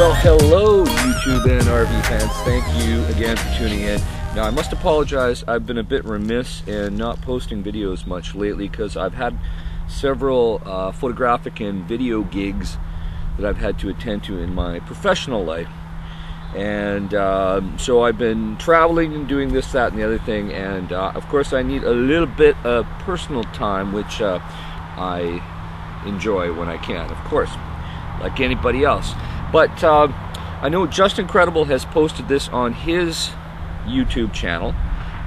Well, hello YouTube and RV fans. Thank you again for tuning in. Now, I must apologize. I've been a bit remiss in not posting videos much lately because I've had several photographic and video gigs that I've had to attend to in my professional life. And so I've been traveling and doing this, that, and the other thing. And of course, I need a little bit of personal time, which I enjoy when I can, of course, like anybody else. But I know Justin Credible has posted this on his YouTube channel,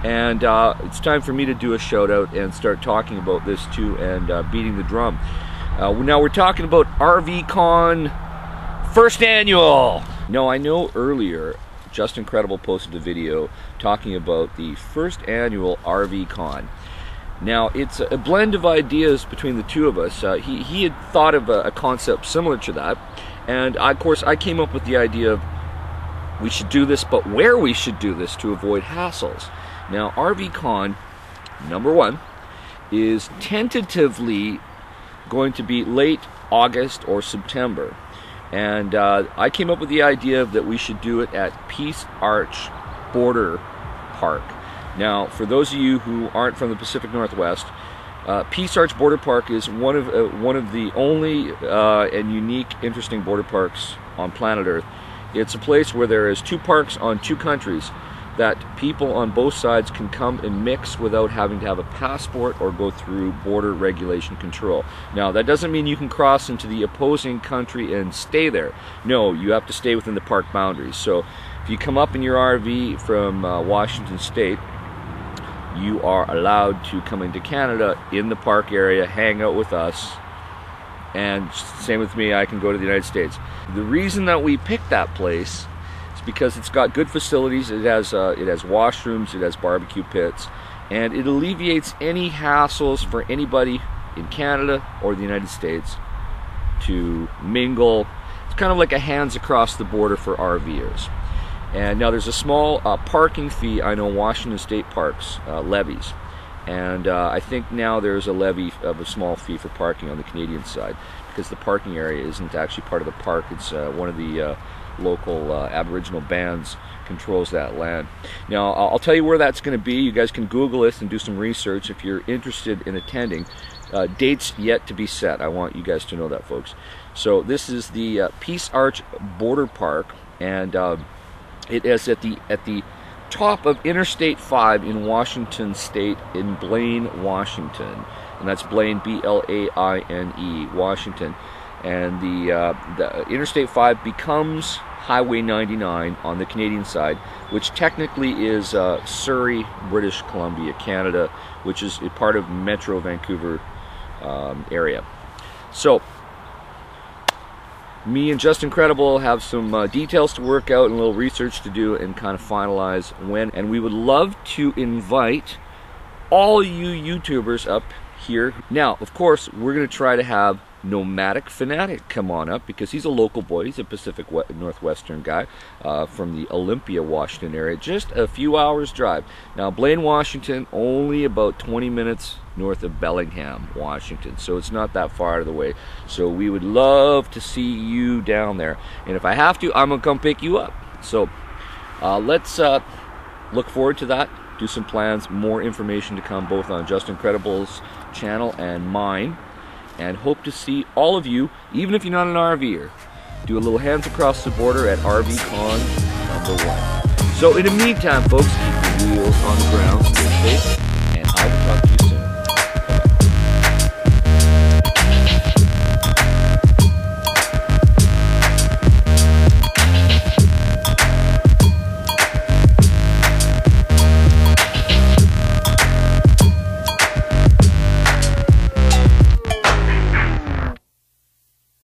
and it's time for me to do a shout out and start talking about this too, and beating the drum. Now we're talking about RV Con first annual. Now, I know earlier Justin Credible posted a video talking about the first annual RV Con. Now, it's a blend of ideas between the two of us. He had thought of a concept similar to that, and of course I came up with the idea of we should do this, but where we should do this to avoid hassles. Now, RV Con number one is tentatively going to be late August or September, and I came up with the idea that we should do it at Peace Arch Border Park. Now, for those of you who aren't from the Pacific Northwest, Peace Arch Border Park is one of the only and unique, interesting border parks on planet Earth. It's a place where there is two parks on two countries that people on both sides can come and mix without having to have a passport or go through border regulation control. Now, that doesn't mean you can cross into the opposing country and stay there. No, you have to stay within the park boundaries. So if you come up in your RV from Washington State, you are allowed to come into Canada in the park area, hang out with us, and same with me, I can go to the United States. The reason that we picked that place is because it's got good facilities, it has washrooms, it has barbecue pits, and it alleviates any hassles for anybody in Canada or the United States to mingle. It's kind of like a hands across the border for RVers. And now there's a small parking fee. I know Washington State Parks levies, and I think now there's a levy of a small fee for parking on the Canadian side, because the parking area isn't actually part of the park. It's one of the local Aboriginal bands controls that land. Now, I'll tell you where that's going to be. You guys can Google this and do some research if you're interested in attending. Dates yet to be set. I want you guys to know that, folks. So this is the Peace Arch Border Park, and it is at the top of Interstate 5 in Washington State, in Blaine, Washington, and that's Blaine, B-L-A-I-N-E, Washington. And the Interstate 5 becomes Highway 99 on the Canadian side, which technically is Surrey, British Columbia, Canada, which is a part of Metro Vancouver area. So me and Justin Credible have some details to work out and a little research to do and kind of finalize when. And we would love to invite all you YouTubers up here. Now, of course, we're going to try to have Nomadic Fanatic come on up, because he's a local boy. He's a Pacific Northwestern guy from the Olympia, Washington area, just a few hours drive. Now, Blaine, Washington, only about 20 minutes north of Bellingham, Washington, so it's not that far out of the way. So we would love to see you down there, and if I have to, I'm gonna come pick you up. So let's look forward to that, do some plans, more information to come both on Justin Credible's channel and mine, and hope to see all of you, even if you're not an RVer. Do a little hands across the border at RV Con number one. So in the meantime, folks, keep the wheels on the ground, stay safe, and I will talk to you.